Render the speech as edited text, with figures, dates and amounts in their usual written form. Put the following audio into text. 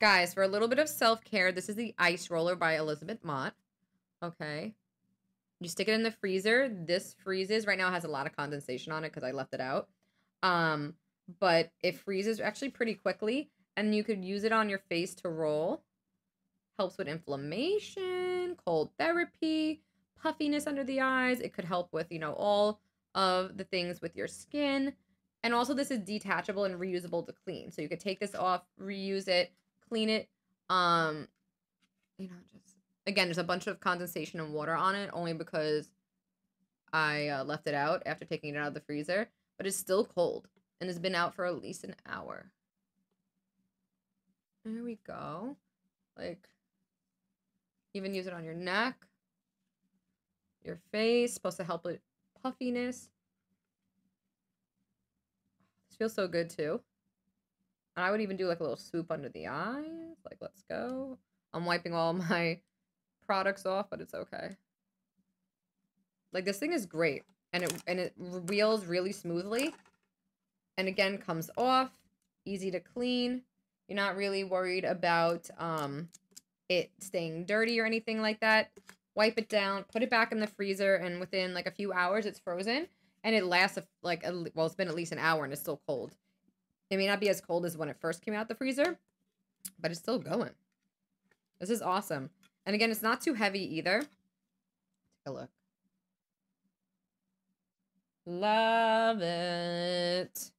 Guys, for a little bit of self-care, this is the Ice Roller by Elizabeth Mott. Okay. You stick it in the freezer. This freezes. Right now it has a lot of condensation on it because I left it out. But it freezes actually pretty quickly. And you could use it on your face to roll. Helps with inflammation, cold therapy, puffiness under the eyes. It could help with, you know, all of the things with your skin. And also this is detachable and reusable to clean. So you could take this off, reuse it, clean it. You know, just again, there's a bunch of condensation and water on it only because I left it out after taking it out of the freezer. But it's still cold and it's been out for at least an hour. There we go. Like, even use it on your neck, your face. Supposed to help with puffiness. This feels so good too. And I would even do like a little swoop under the eyes. Like, let's go. I'm wiping all my products off, but it's okay. Like, this thing is great, and it reels really smoothly, and again comes off, easy to clean. You're not really worried about it staying dirty or anything like that. Wipe it down, put it back in the freezer, and within like a few hours, it's frozen. And it lasts like, well, it's been at least an hour and it's still cold. It may not be as cold as when it first came out the freezer, but it's still going. This is awesome. And again, it's not too heavy either. Take a look. Love it.